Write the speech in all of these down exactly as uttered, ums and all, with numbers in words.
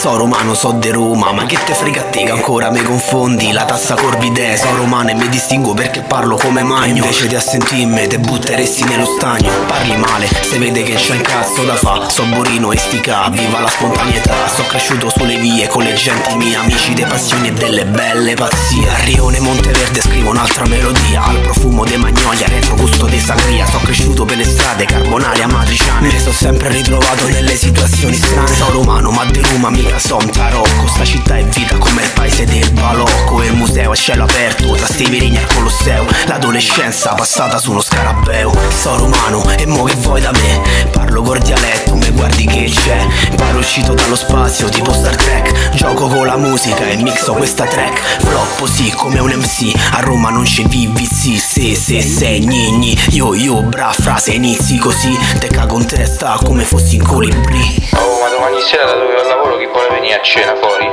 So romano, so de Roma, ma che te frega a te che ancora mi confondi? La tassa corvidea, so romano e mi distingo perché parlo come magno. Invece di assentimme te butteresti nello stagno. Parli male, se vede che c'è un cazzo da fa. So borino e stica, viva la spontaneità. Sto cresciuto sulle vie con le genti mie, amici dei passioni e delle belle pazzie. A Rione Monteverde scrivo un'altra melodia, al profumo de magnolia, retro gusto de sangria. Sto cresciuto per le strade carbonari amatriciane, mi sono sempre ritrovato nelle situazioni strane. So romano ma di Roma mica son tarocco, sta città è vita come il paese del balocco. Il museo a cielo aperto tra Severini al Colosseo, l'adolescenza passata su uno scarabeo. So romano e mo che vuoi da me? Parlo col dialetto, me guardi che c'è. Paro uscito dallo spazio tipo Star Trek, gioco con la musica e mixo questa track. Floppo sì come un M C, a Roma non c'è V V C. Se se se gni gni yo yo bra, frase inizi così te cago in testa come fossi in colibrì. Oh ma domani sera da dove al lavoro chi vuole venire a cena fuori?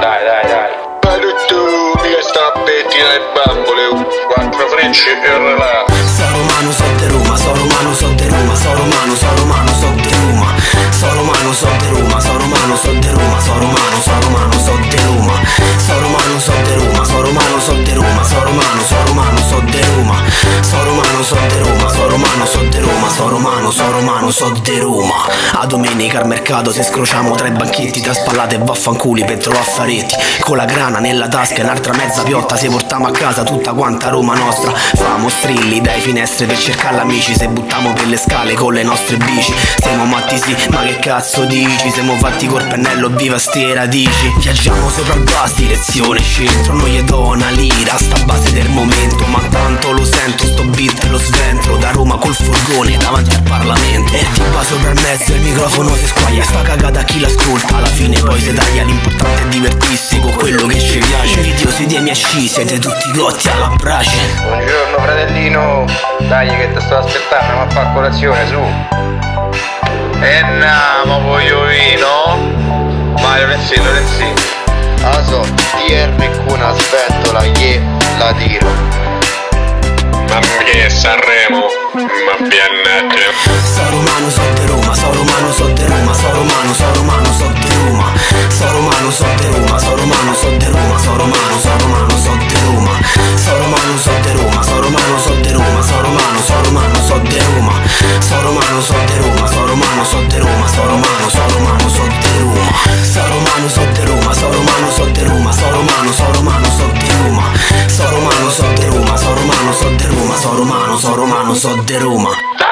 Dai dai dai. Palutto mica sta a pettire le bambole, quattro frecce e là. So romano so de Roma, so romano so de Roma, so romano so romano so de Roma. So romano so de Roma, so romano so de Roma, so romano so romano so de Roma. So romano so de Roma, so romano so de Roma, so romano so romano so de Roma. So romano so de Roma, so romano so de Roma, so romano so romano so de Roma. A domenica al mercato se scrociamo tra i banchetti, tra spallate e vaffanculi per trovare affaretti. Con la grana nella tasca e un'altra mezza piotta, se portiamo a casa tutta quanta Roma nostra. Famo strilli dai finestre per cercare l'amici, se buttiamo per le scale con le nostre bici. Siamo matti sì, ma che cazzo dici? Siamo fatti col pennello, viva ste radici. Viaggiamo sopra il bus, direzione centro, non gli do una lira, sta base del momento. Ma tanto lo sento, sto beat e lo sventro, da Roma col furgone davanti al Parlamento. E ti va sopra il mezzo, il microfono si squaglia, sta cagata chi l'ascolta, alla fine poi si taglia. L'importante è divertirsi con quello che ci piace. Invidiosi dei miei asci, siete tutti gotti alla brace. Buongiorno fratellino, dai che ti sto aspettando, ma fa colazione su. E andiamo voglio vino. Mario Renzino Renzino Aso D R Q una sventola che la tiro. Mamma che Sanremo, ma piannaggia. So romano so de Roma, so romano so de Roma, so romano so romano so de Roma. So romano so de Roma, so romano so de Roma, so romano so romano so de Roma. So romano so de Roma, so romano so de Roma, so romano so romano so de Roma. So romano so de Roma, so romano so de Roma, so romano so romano so de Roma. So romano so de Roma, so romano so de Roma, so romano so romano so de Roma. So romano so de Roma, so romano so de Roma, so romano so romano so de Roma.